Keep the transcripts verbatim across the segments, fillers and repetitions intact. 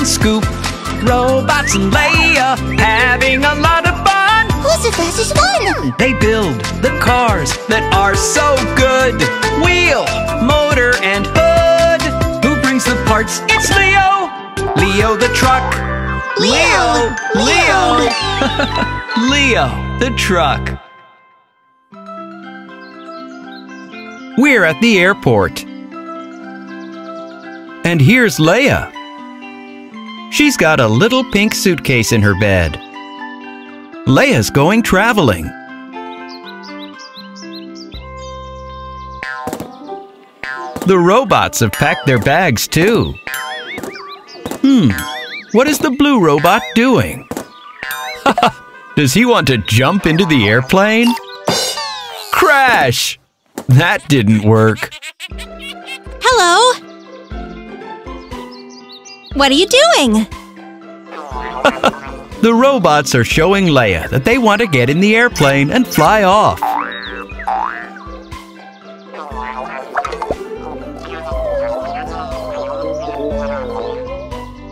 and Scoop, Robots and Leia, having a lot of fun. Who's the fastest one? They build the cars that are so good. Wheel, motor, and hood. Who brings the parts? It's Leo! Leo the truck. Leo! Leo! Leo the truck. We're at the airport. And here's Leia. She's got a little pink suitcase in her bed. Leia's going traveling. The robots have packed their bags too. Hmm, what is the blue robot doing? Does he want to jump into the airplane? Crash! That didn't work. Hello? What are you doing? The robots are showing Leia that they want to get in the airplane and fly off.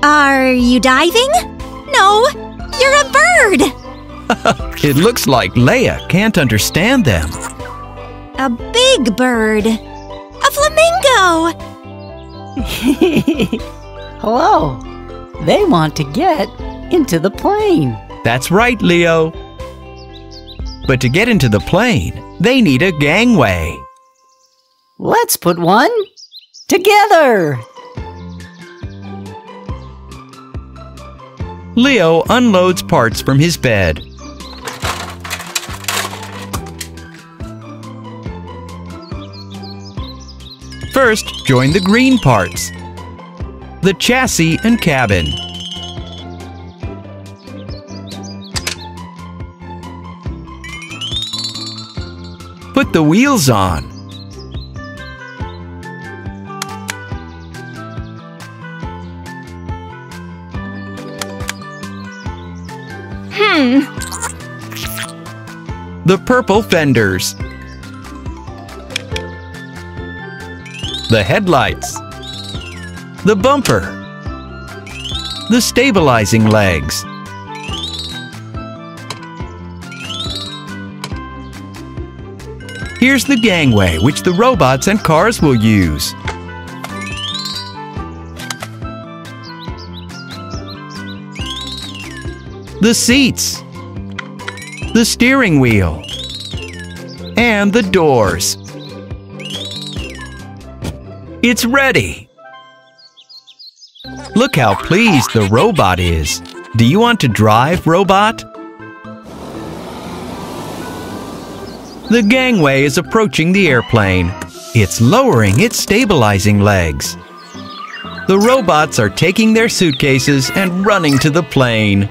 Are you diving? No, you're a bird! It looks like Leia can't understand them. A big bird. A flamingo! Hello! They want to get into the plane. That's right, Leo. But to get into the plane, they need a gangway. Let's put one together. Leo unloads parts from his bed. First, join the green parts. The chassis and cabin. Put the wheels on. Hmm. The purple fenders. The headlights. The bumper. The stabilizing legs. Here's the gangway, which the robots and cars will use. The seats. The steering wheel. And the doors. It's ready! Look how pleased the robot is. Do you want to drive, robot? The gangway is approaching the airplane. It's lowering its stabilizing legs. The robots are taking their suitcases and running to the plane.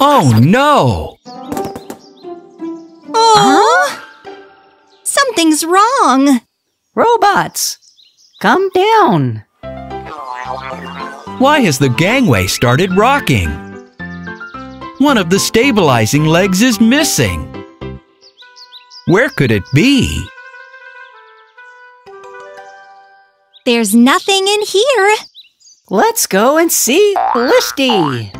Oh no! Oh! Something's wrong. Robots, come down. Why has the gangway started rocking? One of the stabilizing legs is missing. Where could it be? There's nothing in here. Let's go and see Listy.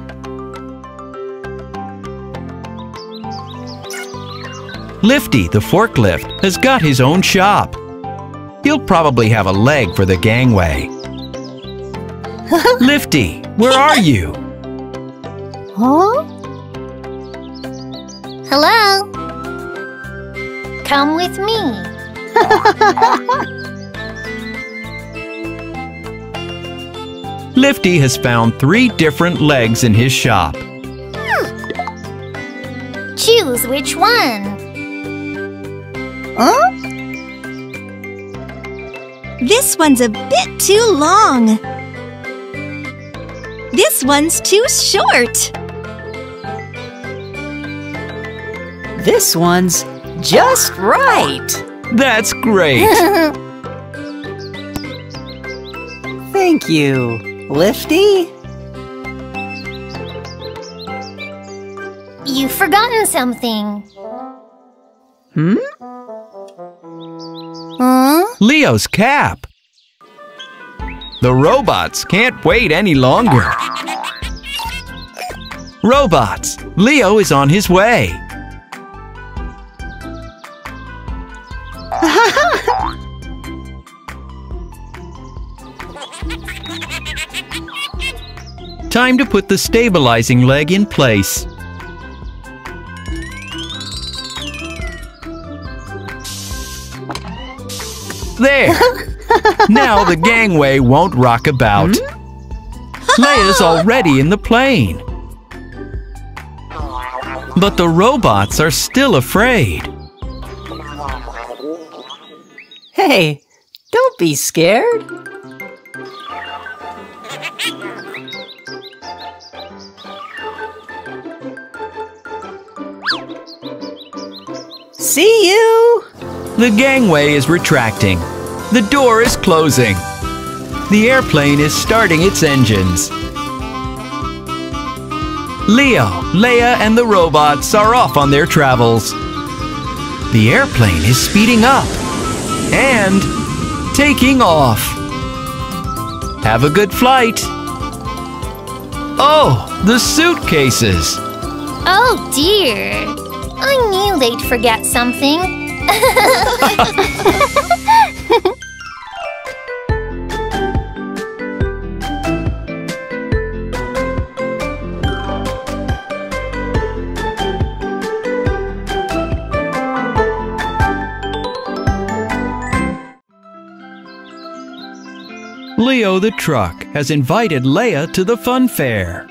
Lifty, the forklift, has got his own shop. He'll probably have a leg for the gangway. Lifty, where are you? Huh? Hello? Come with me. Lifty has found three different legs in his shop. Choose which one. Huh? This one's a bit too long. This one's too short. This one's just right. That's great. Thank you, Lifty. You've forgotten something. Hmm? Leo's cap. The robots can't wait any longer. Robots, Leo is on his way. Time to put the stabilizing leg in place. There! Now the gangway won't rock about. Leia's already in the plane. But the robots are still afraid. Hey, don't be scared. See you! The gangway is retracting. The door is closing. The airplane is starting its engines. Leo, Leia, and the robots are off on their travels. The airplane is speeding up and taking off. Have a good flight. Oh, the suitcases. Oh, dear. I knew they'd forget something. Leo the Truck has invited Leia to the fun fair.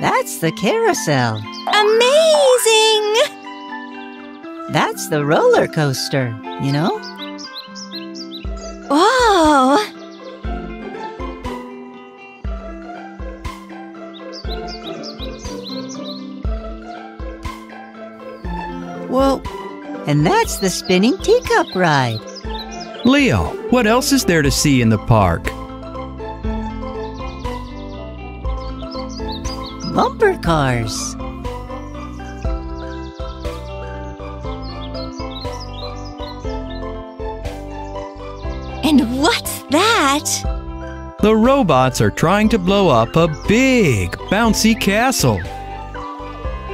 That's the carousel. Amazing! That's the roller coaster, you know? Whoa! Whoa. And that's the spinning teacup ride. Leo, what else is there to see in the park? Bumper cars. And what's that? The robots are trying to blow up a big, bouncy castle.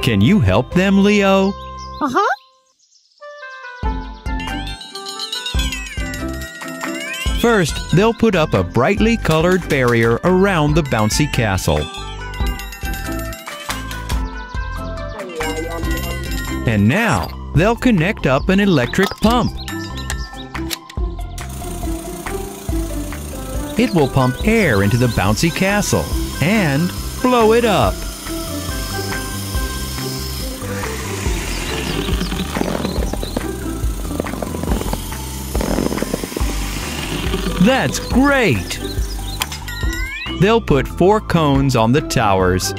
Can you help them, Leo? Uh-huh. First, they'll put up a brightly colored barrier around the bouncy castle. And now, they'll connect up an electric pump. It will pump air into the bouncy castle and blow it up. That's great! They'll put four cones on the towers.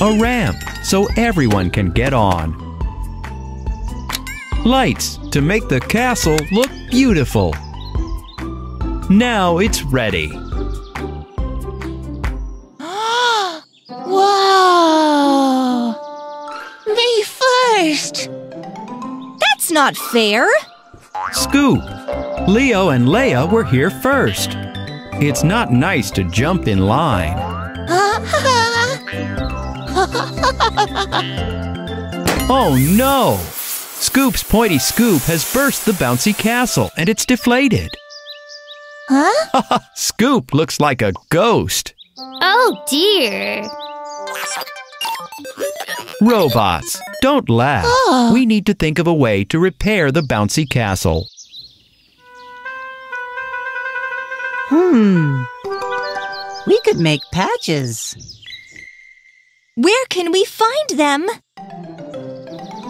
A ramp, so everyone can get on. Lights to make the castle look beautiful. Now it's ready. Wow! May first! That's not fair! Scoop! Leo and Leia were here first. It's not nice to jump in line. Oh no! Scoop's pointy scoop has burst the bouncy castle and it's deflated. Huh? Scoop looks like a ghost. Oh dear! Robots, don't laugh. Oh. We need to think of a way to repair the bouncy castle. Hmm. We could make patches. Where can we find them?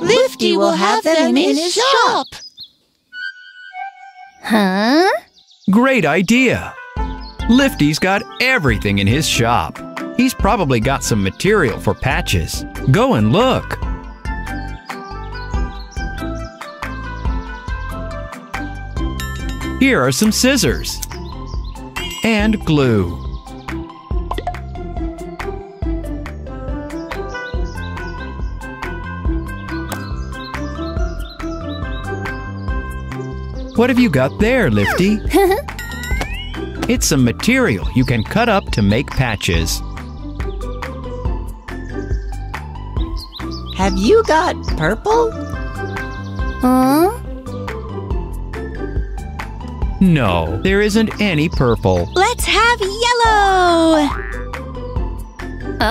Lifty will have them in his shop. Huh? Great idea. Lifty's got everything in his shop. He's probably got some material for patches. Go and look. Here are some scissors and glue. What have you got there, Lifty? It's some material you can cut up to make patches. Have you got purple? Huh? No, there isn't any purple. Let's have yellow!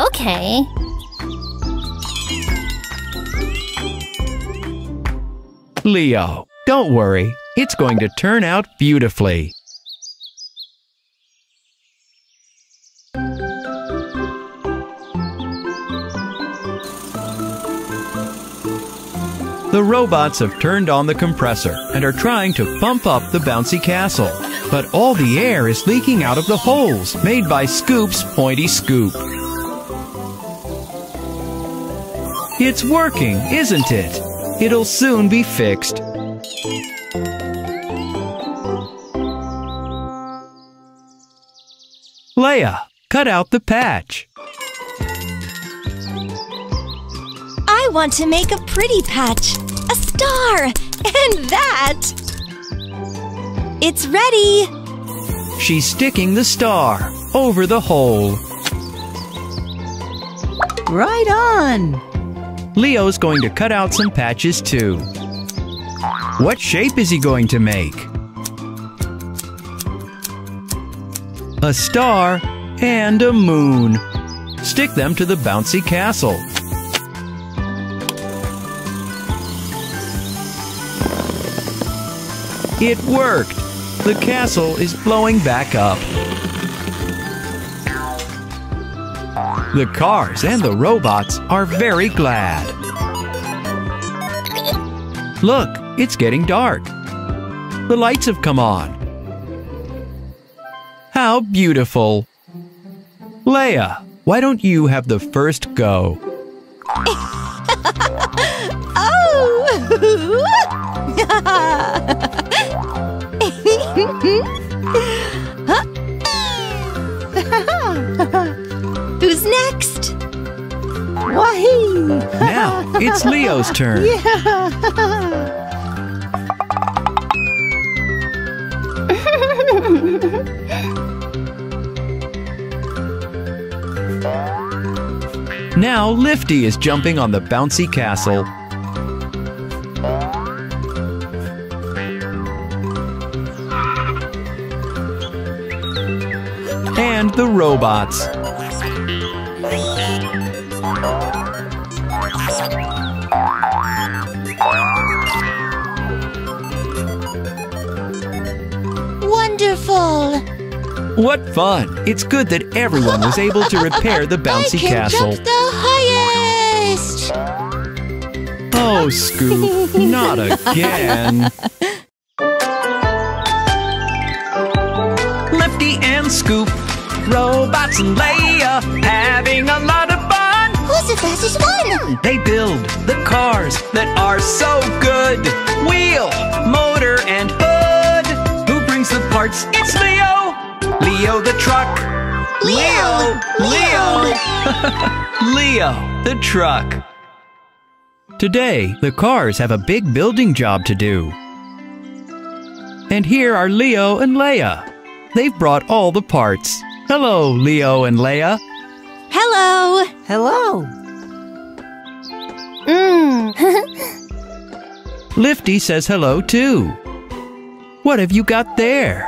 Okay. Leo, don't worry. It's going to turn out beautifully. The robots have turned on the compressor and are trying to pump up the bouncy castle. But all the air is leaking out of the holes made by Scoop's pointy scoop. It's working, isn't it? It'll soon be fixed. Leia, cut out the patch. I want to make a pretty patch, a star, and that! It's ready! She's sticking the star over the hole. Right on! Leo's going to cut out some patches too. What shape is he going to make? A star and a moon. Stick them to the bouncy castle. It worked! The castle is blowing back up. The cars and the robots are very glad. Look, it's getting dark. The lights have come on. How beautiful! Leia, why don't you have the first go? Oh! Who's next? Wahee! Now it's Leo's turn. Yeah. Now Lifty is jumping on the bouncy castle. And the robots. Wonderful! What fun! It's good that everyone was able to repair the bouncy castle. I can jump the highest! Oh, Scoop, not again! Lifty and Scoop, robots and Leia, having a lot of fun. Who's the fastest one? They build the cars that are so good. Wheel, motor, and hood. Who brings the parts? It's Leo. Leo the truck. Leo. Leo. Leo the truck. Today, the cars have a big building job to do. And here are Leo and Leia. They've brought all the parts. Hello, Leo and Leia. Hello. Hello. Mm. Lifty says hello, too. What have you got there?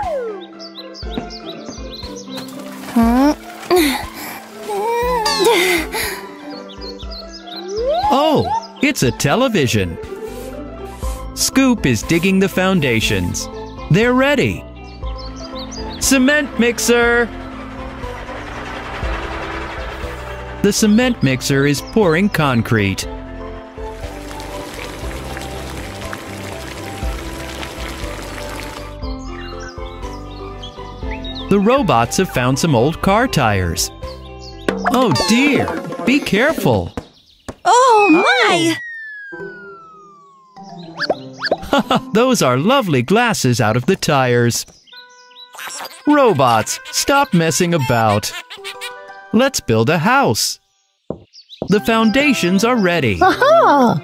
Huh? Oh, it's a television. Scoop is digging the foundations. They're ready. Cement mixer. The cement mixer is pouring concrete. The robots have found some old car tires. Oh dear, be careful. Oh my! Oh. Those are lovely glasses out of the tires. Robots, stop messing about. Let's build a house. The foundations are ready. Aha!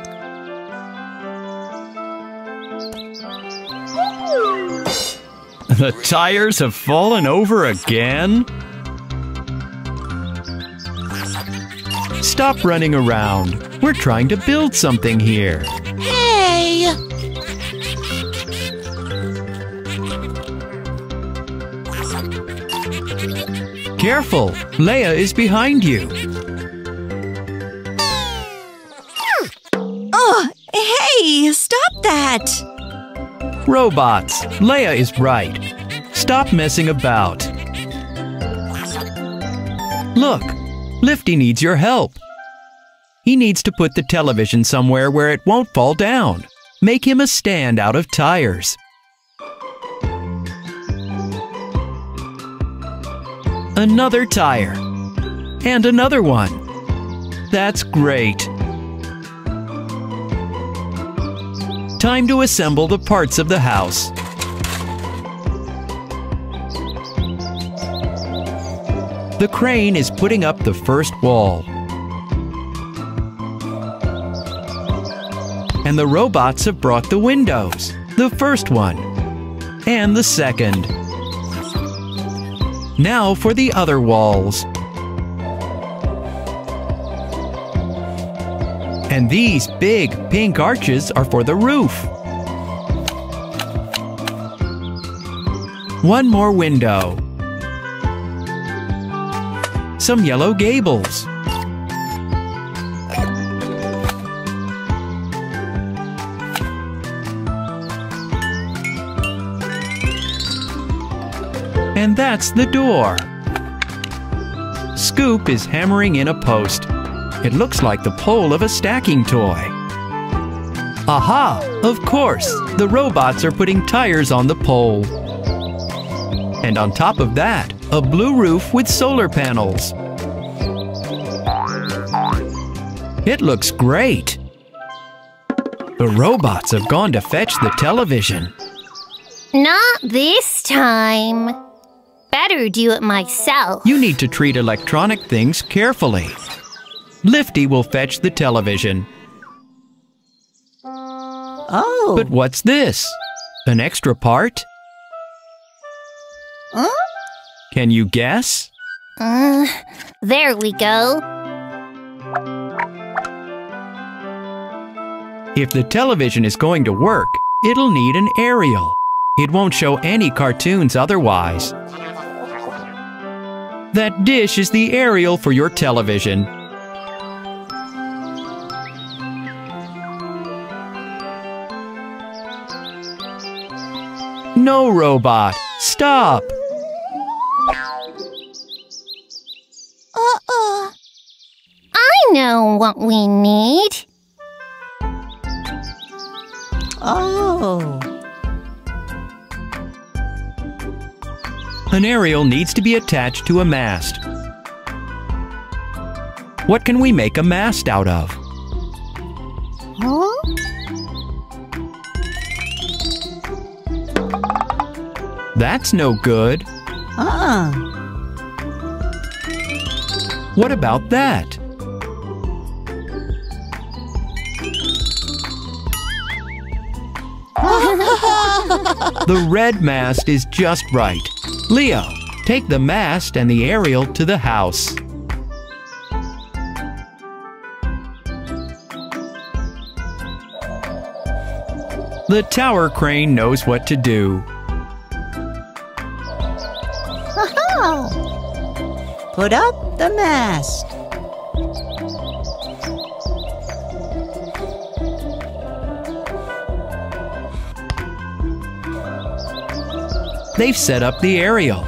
The tires have fallen over again? Stop running around. We're trying to build something here. Hey! Careful! Leo is behind you. Oh, hey! Stop that! Robots, Leo is right. Stop messing about. Look, Lifty needs your help. He needs to put the television somewhere where it won't fall down. Make him a stand out of tires. Another tire. And another one. That's great. Time to assemble the parts of the house. The crane is putting up the first wall. And the robots have brought the windows. The first one. And the second. Now for the other walls. And these big pink arches are for the roof. One more window. Some yellow gables. And that's the door. Scoop is hammering in a post. It looks like the pole of a stacking toy. Aha! Of course! The robots are putting tires on the pole. And on top of that, a blue roof with solar panels. It looks great! The robots have gone to fetch the television. Not this time. Better do it myself. You need to treat electronic things carefully. Lifty will fetch the television. Oh! But what's this? An extra part? Huh? Can you guess? Uh, there we go. If the television is going to work, it'll need an aerial. It won't show any cartoons otherwise. That dish is the aerial for your television. No, robot! Stop! Uh-oh. I know what we need. Oh. An aerial needs to be attached to a mast. What can we make a mast out of? Huh? That's no good. Uh-uh. What about that? The red mast is just right. Leo, take the mast and the aerial to the house. The tower crane knows what to do. Put up the mast. They've set up the aerial.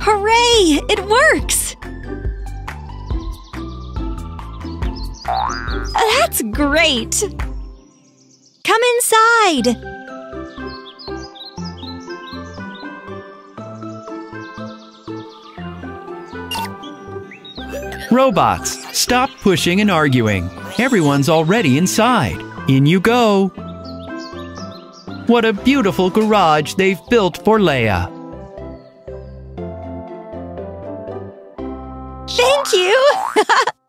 Hooray! It works! That's great! Come inside! Robots, stop pushing and arguing. Everyone's already inside. In you go. What a beautiful garage they've built for Leo. Thank you!